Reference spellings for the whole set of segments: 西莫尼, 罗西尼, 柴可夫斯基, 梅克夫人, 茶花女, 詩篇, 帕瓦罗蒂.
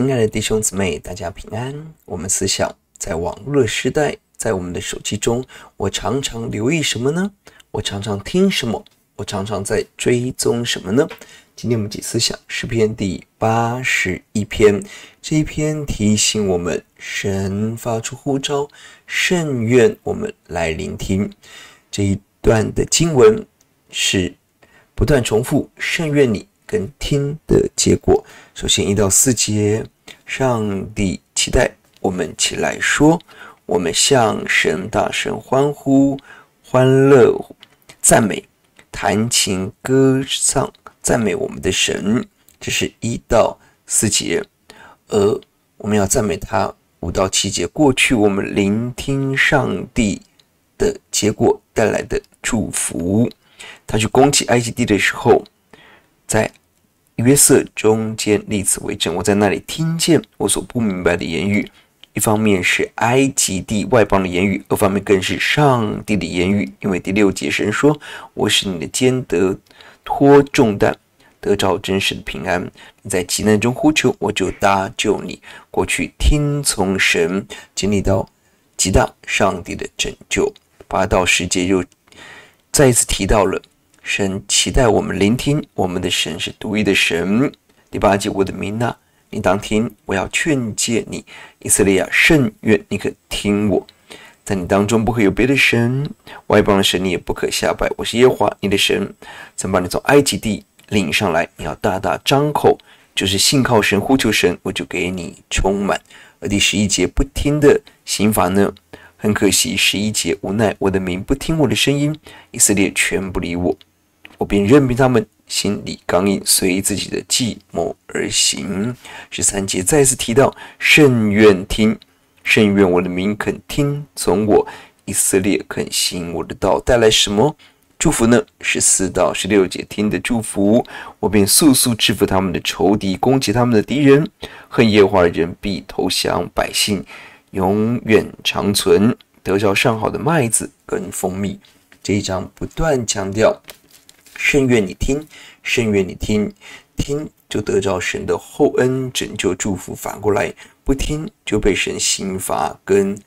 亲爱的弟兄姊妹，大家平安。我们思想，在网络时代，在我们的手机中，我常常留意什么呢？我常常听什么？我常常在追踪什么呢？今天我们一起思想诗篇第81篇。这一篇提醒我们，神发出呼召，甚愿我们来聆听。这一段的经文是不断重复，甚愿你跟听的结果。首先1到4节，上帝期待我们起来说，我们向神大声欢呼，欢乐赞美，弹琴歌唱，赞美我们的神。这是1到4节，而我们要赞美他。5到7节，过去我们聆听上帝的结果带来的祝福。他去攻击埃及地的时候，在约瑟中间立此为证，我在那里听见我所不明白的言语。一方面是埃及地外邦的言语，二方面更是上帝的言语。因为第6节神说，我使你的肩得脱重担，得着真实的平安，你在急难中呼求，我就搭救你。过去听从神，经历到极大上帝的拯救。8到10节又再一次提到了神期待我们聆听，我们的神是独一的神。第8节，我的民啊，你当听，我要劝诫你，以色列啊，甚愿你可听我。在你当中不可有别的神，外邦的神你也不可下拜。我是耶和华你的神，曾把你从埃及地领上来。你要大大张口，就是信靠神，呼求神，我就给你充满。而第11节，不听的刑罚呢？很可惜，11节，无奈我的民不听我的声音，以色列全不理我，我便任凭他们，心里刚硬，随自己的计谋而行。13节再次提到，甚愿听，甚愿我的民肯听从我，以色列肯行我的道。带来什么祝福呢？14到16节听的祝福，我便速速制服他们的仇敌，攻击他们的敌人。恨耶和华的人必投降，百姓永远长存，得着上好的麦子跟蜂蜜。这一章不断强调，甚愿你听，甚愿你听，听就得着神的厚恩拯救祝福，反过来不听就被神刑罚跟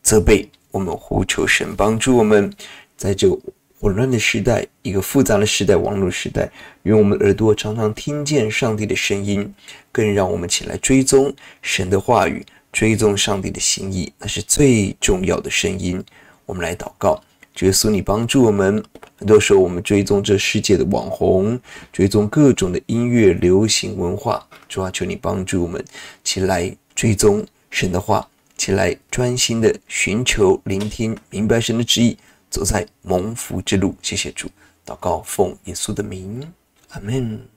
责备。我们呼求神帮助我们，在这混乱的时代，一个复杂的时代，网络时代，愿我们耳朵常常听见上帝的声音，更让我们起来追踪神的话语，追踪上帝的心意，那是最重要的声音。我们来祷告，耶稣你帮助我们。很多时候我们追踪这世界的网红，追踪各种的音乐流行文化，主啊，求你帮助我们起来追踪神的话，起来专心的寻求聆听，明白神的旨意，走在蒙福之路。谢谢主，祷告奉耶稣的名，阿们。